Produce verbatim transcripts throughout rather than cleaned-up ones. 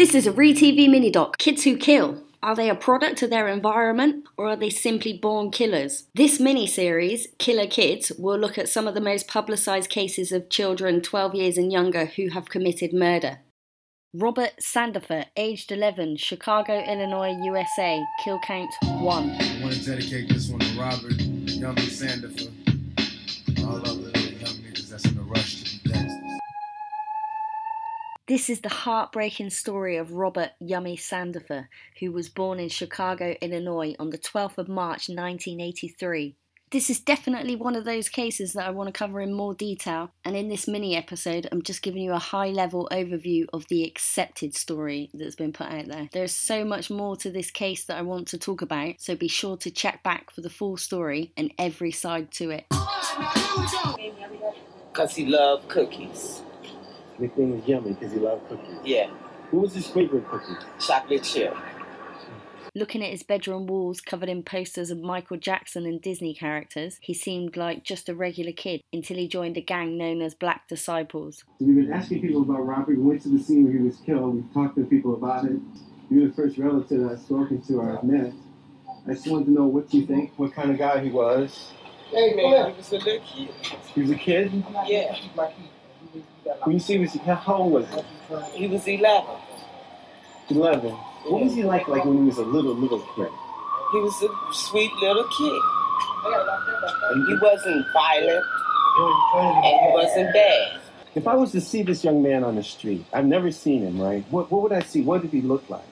This is a ReeTV mini-doc, Kids Who Kill. Are they a product of their environment, or are they simply born killers? This mini-series, Killer Kids, will look at some of the most publicised cases of children twelve years and younger who have committed murder. Robert Sandifer, aged eleven, Chicago, Illinois, U S A, kill count one. I want to dedicate this one to Robert 'Yummy' Sandifer. All other young niggas that's in a rush to be gangsters. This is the heartbreaking story of Robert 'Yummy' Sandifer, who was born in Chicago, Illinois on the twelfth of March nineteen eighty-three. This is definitely one of those cases that I want to cover in more detail, and in this mini episode I'm just giving you a high-level overview of the accepted story that's been put out there. There's so much more to this case that I want to talk about, so be sure to check back for the full story and every side to it. Because he loved cookies. Nickname is Yummy because he loved cookies. Yeah. What was his favorite cookie? Chocolate chip. Looking at his bedroom walls covered in posters of Michael Jackson and Disney characters, he seemed like just a regular kid until he joined a gang known as Black Disciples. So we've been asking people about Robert. We went to the scene where he was killed. We talked to people about it. You were the first relative I've spoken to or I've met. I just wanted to know what you think, what kind of guy he was. Hey man, yeah. He was a little kid. He was a kid? Yeah. When you say he was, how old was he? He was eleven. Eleven. What was he like, like when he was a little, little kid? He was a sweet little kid. He wasn't violent, and he wasn't bad. If I was to see this young man on the street, I've never seen him, right? What, what would I see? What did he look like?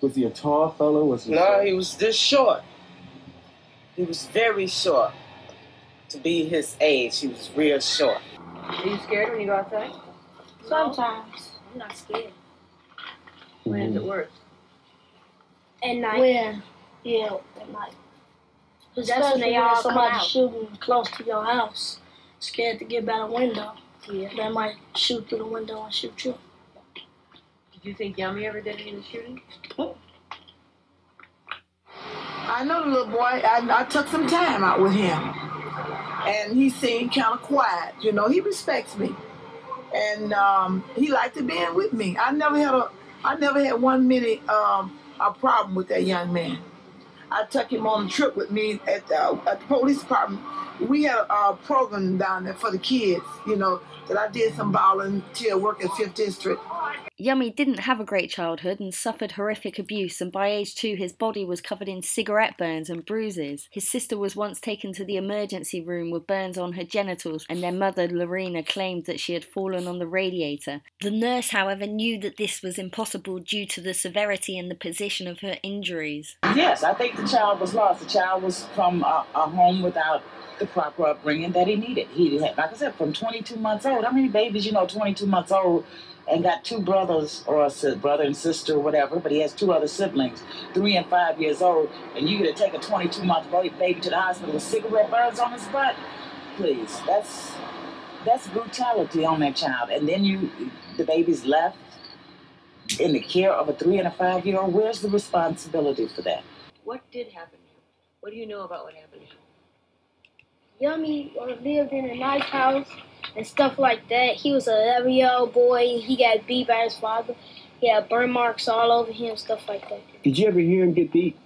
Was he a tall fellow? Was he no, short? He was this short. He was very short. To be his age, he was real short. Are you scared when you go outside? Sometimes. I'm not scared. When mm-hmm. is it worse? At night. Where? Yeah, at night. Because that's when they all come out. Shooting close to your house. Scared to get by the window. Yeah. They might shoot through the window and shoot you. Did you think Yummy ever did any of the shooting? Oh. I know the little boy. I, I took some time out with him. And he seemed kind of quiet, you know. He respects me, and um, he liked to be in with me. I never had a, I never had one minute um, a problem with that young man. I took him on a trip with me at the, at the police department. We had a program down there for the kids, you know, that I did some volunteer work at Fifth District. Yummy didn't have a great childhood and suffered horrific abuse, and by age two his body was covered in cigarette burns and bruises. His sister was once taken to the emergency room with burns on her genitals, and their mother, Lorena, claimed that she had fallen on the radiator. The nurse, however, knew that this was impossible due to the severity and the position of her injuries. Yes, I think the child was lost. The child was from a, a home without the proper upbringing that he needed. He had, like I said, from twenty-two months old. How many babies, you know, twenty-two months old, and got two brothers or a brother and sister or whatever, but he has two other siblings, three and five years old, and you're going to take a twenty-two-month baby to the hospital with cigarette burns on his butt? Please, that's that's brutality on that child. And then you, the baby's left in the care of a three and a five-year-old. Where's the responsibility for that? What did happen to him? What do you know about what happened to him? Yummy lived in a nice house and stuff like that. He was an eleven-year-old boy. He got beat by his father. He had burn marks all over him, stuff like that. Did you ever hear him get beat?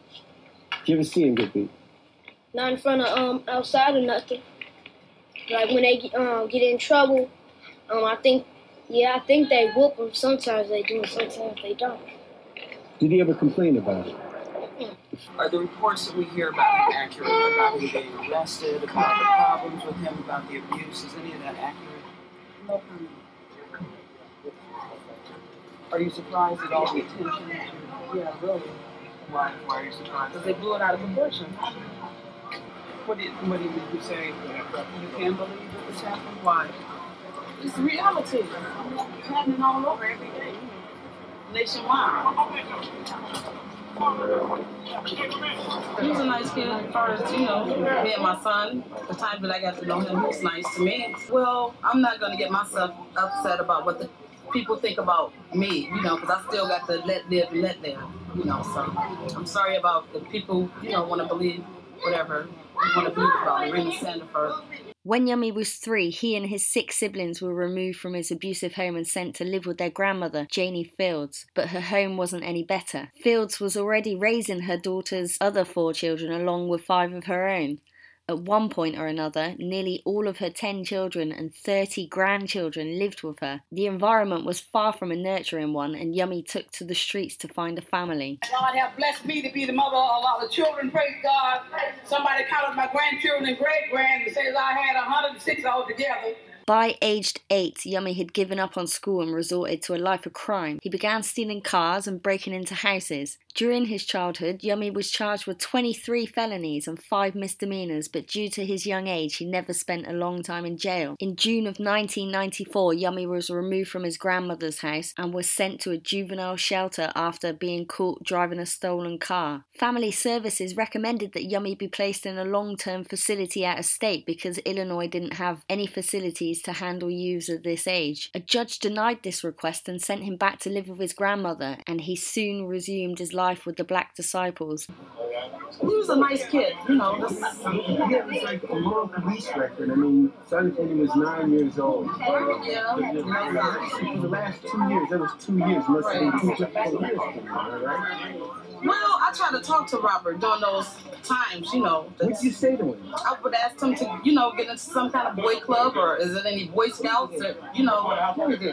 Did you ever see him get beat? Not in front of um outside or nothing. Like when they um get in trouble, um I think yeah I think they whoop him. Sometimes they do, and sometimes they don't. Did he ever complain about it? Are the reports that we hear about him accurate, about him being arrested, about the problems with him, about the abuse? Is any of that accurate? No comment. Are you surprised at all the attention? Yeah, really. Why, why are you surprised? Because they blew it out of proportion. What do you, what do you, you say? You can't believe that this happened? Why? It's reality. It's happening all over every day. Nationwide. He was a nice kid as far as, you know, me and my son. The time that I got to know him, he was nice to me. Well, I'm not going to get myself upset about what the people think about me, you know, because I still got to let live and let live, you know. So I'm sorry about the people, you know, want to believe whatever you want to believe about Lorena Sandifer. When Yummy was three, he and his six siblings were removed from his abusive home and sent to live with their grandmother, Janie Fields, but her home wasn't any better. Fields was already raising her daughter's other four children along with five of her own. At one point or another, nearly all of her ten children and thirty grandchildren lived with her. The environment was far from a nurturing one, and Yummy took to the streets to find a family. God have blessed me to be the mother of all the children, praise God. Somebody counted my grandchildren and great-grands and says I had one hundred six altogether. By aged eight, Yummy had given up on school and resorted to a life of crime. He began stealing cars and breaking into houses. During his childhood, Yummy was charged with twenty-three felonies and five misdemeanors, but due to his young age, he never spent a long time in jail. In June of nineteen ninety-four, Yummy was removed from his grandmother's house and was sent to a juvenile shelter after being caught driving a stolen car. Family Services recommended that Yummy be placed in a long-term facility out of state because Illinois didn't have any facilities to handle youths at this age. A judge denied this request and sent him back to live with his grandmother, and he soon resumed his life with the Black Disciples. He was a nice kid, you know. He had like a long police record. I mean, started when he was nine years old. Yeah. The, the, the, the last two years, that was two years, must right. have been two difficult years for him, all right? Well, I tried to talk to Robert during those times, you know. What did you say to him? I would ask him to, you know, get into some kind of boy club, or is it any Boy Scouts, or, you know,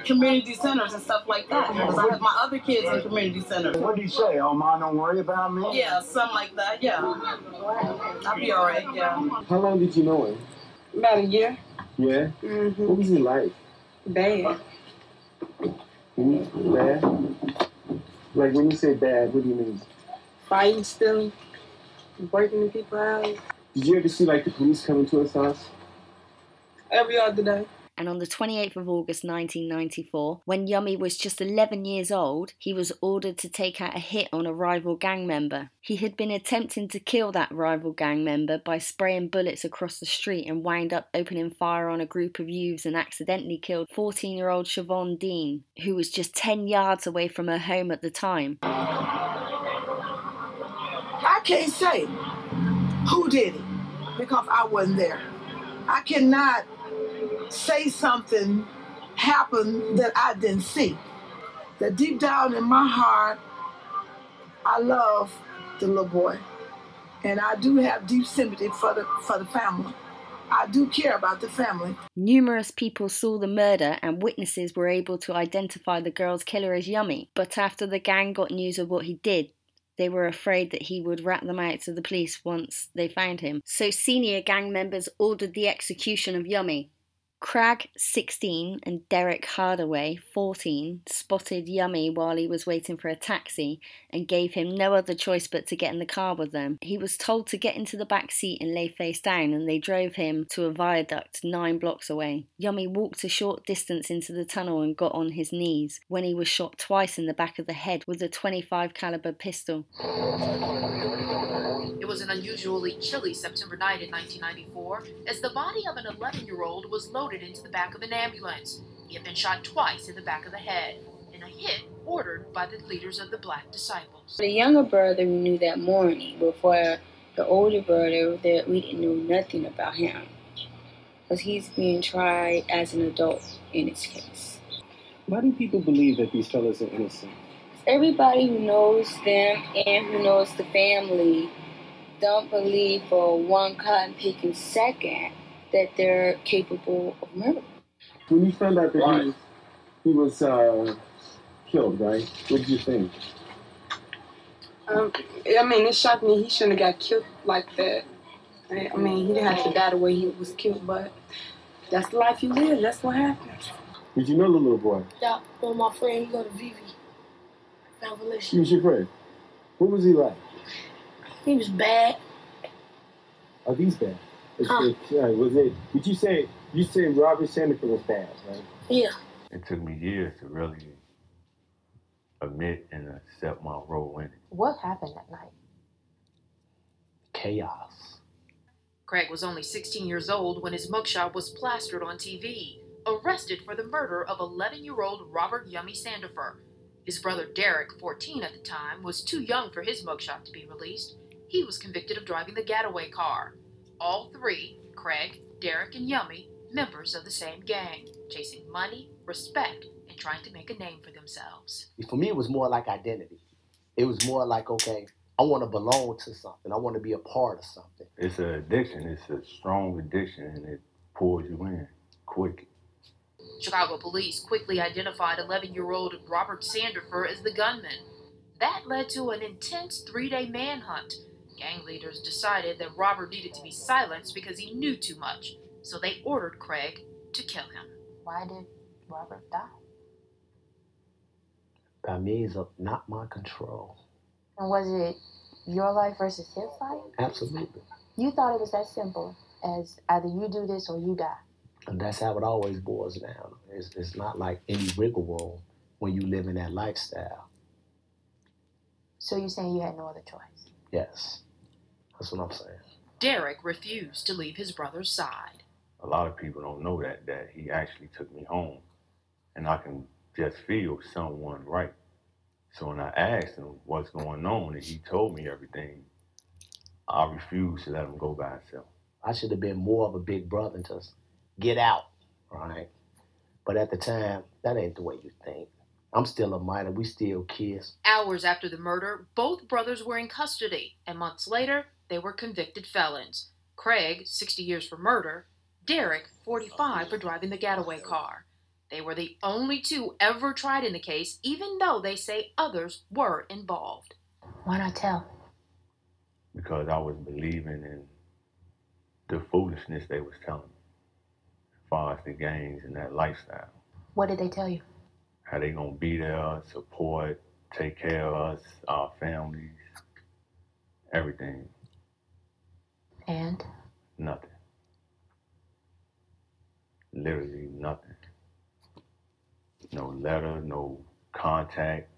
community centers and stuff like that. Because I had my other kids in community centers. What did he say? Oh, Mom, don't worry about me? Yeah, something like that, yeah. I'll be all right, yeah. How long did you know him? About a year. Yeah? Mm-hmm. What was he like? Bad. Mm-hmm. Bad? Like, when you say bad, what do you mean? Fighting, stealing, breaking the people out. Did you ever see, like, the police coming to his house? Every other day. And on the twenty-eighth of August nineteen ninety-four, when Yummy was just eleven years old, he was ordered to take out a hit on a rival gang member. He had been attempting to kill that rival gang member by spraying bullets across the street and wound up opening fire on a group of youths and accidentally killed fourteen-year-old Shavon Dean, who was just ten yards away from her home at the time. I can't say who did it because I wasn't there. I cannot say something happened that I didn't see. That deep down in my heart, I love the little boy, and I do have deep sympathy for the for the family. I do care about the family. Numerous people saw the murder, and witnesses were able to identify the girl's killer as Yummy. But after the gang got news of what he did, they were afraid that he would rat them out to the police once they found him. So senior gang members ordered the execution of Yummy. Cragg, sixteen, and Derek Hardaway, fourteen, spotted Yummy while he was waiting for a taxi and gave him no other choice but to get in the car with them. He was told to get into the back seat and lay face down, and they drove him to a viaduct nine blocks away. Yummy walked a short distance into the tunnel and got on his knees when he was shot twice in the back of the head with a twenty-five caliber pistol. It was an unusually chilly September night in nineteen ninety-four as the body of an eleven-year-old was loaded into the back of an ambulance. He had been shot twice in the back of the head in a hit ordered by the leaders of the Black Disciples. The younger brother we knew that morning, but for the older brother that we didn't know nothing about him because he's being tried as an adult in this case. Why do people believe that these fellas are innocent? Everybody who knows them and who knows the family don't believe for one cotton-picking second that they're capable of murder. When you found out that right. he was, he was uh, killed, right, what did you think? Um, I mean, it shocked me. He shouldn't have got killed like that. I mean, he didn't have to die the way he was killed, but that's the life you live. That's what happens. Did you know the little boy? Yeah, well, my friend, he go to Vivi. He was your friend. What was he like? He was bad. Are these bad? Huh. It, was it? Would you say you say Robert Sandifer was bad, right? Yeah. It took me years to really admit and accept my role in it. What happened that night? Chaos. Craig was only sixteen years old when his mugshot was plastered on T V, arrested for the murder of eleven-year-old Robert 'Yummy' Sandifer. His brother Derek, fourteen at the time, was too young for his mugshot to be released. He was convicted of driving the getaway car. All three, Craig, Derek and Yummy, members of the same gang, chasing money, respect, and trying to make a name for themselves. For me, it was more like identity. It was more like, okay, I want to belong to something. I want to be a part of something. It's an addiction. It's a strong addiction, and it pulls you in quick. Chicago police quickly identified eleven-year-old Robert Sandifer as the gunman. That led to an intense three-day manhunt. Gang leaders decided that Robert needed to be silenced because he knew too much, so they ordered Craig to kill him. Why did Robert die? By means of not my control. And was it your life versus his life? Absolutely. You thought it was that simple as either you do this or you die. And that's how it always boils down. It's, it's not like any wiggle room when you live in that lifestyle. So you're saying you had no other choice? Yes. That's what I'm saying. Derek refused to leave his brother's side. A lot of people don't know that, that he actually took me home. And I can just feel someone right. So when I asked him what's going on and he told me everything, I refused to let him go by himself. I should have been more of a big brother and just get out, right? But at the time, that ain't the way you think. I'm still a minor, we still kids. Hours after the murder, both brothers were in custody, and months later, they were convicted felons. Craig, sixty years for murder, Derek, forty-five for driving the getaway car. They were the only two ever tried in the case, even though they say others were involved. Why not tell? Because I was believing in the foolishness they was telling me, as far as the gangs and that lifestyle. What did they tell you? How they gonna be there, support, take care of us, our families, everything. And? Nothing. Literally nothing. No letter, no contact,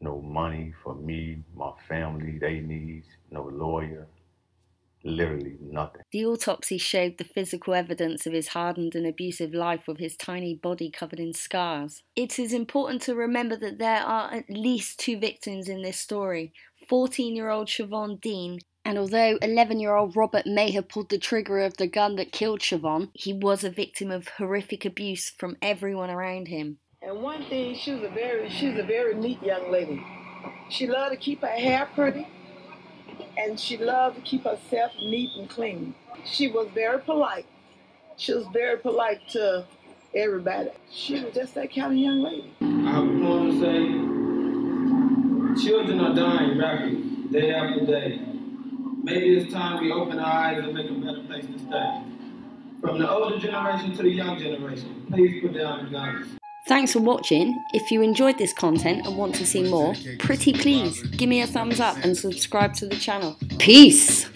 no money for me, my family, they need, no lawyer, literally nothing. The autopsy showed the physical evidence of his hardened and abusive life with his tiny body covered in scars. It is important to remember that there are at least two victims in this story, fourteen-year-old Shavon Dean. And although eleven-year-old Robert may have pulled the trigger of the gun that killed Shavon, he was a victim of horrific abuse from everyone around him. And one thing, she was a very, she was a very neat young lady. She loved to keep her hair pretty, and she loved to keep herself neat and clean. She was very polite. She was very polite to everybody. She was just that kind of young lady. I want to say, children are dying rapidly, day after day. Maybe it's time we open our eyes and make a better place to stay. From the older generation to the young generation, please put down your guns. Thanks for watching. If you enjoyed this content and want to see more, pretty please give me a thumbs up and subscribe to the channel. Peace!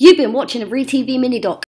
You've been watching a ReeTV mini doc.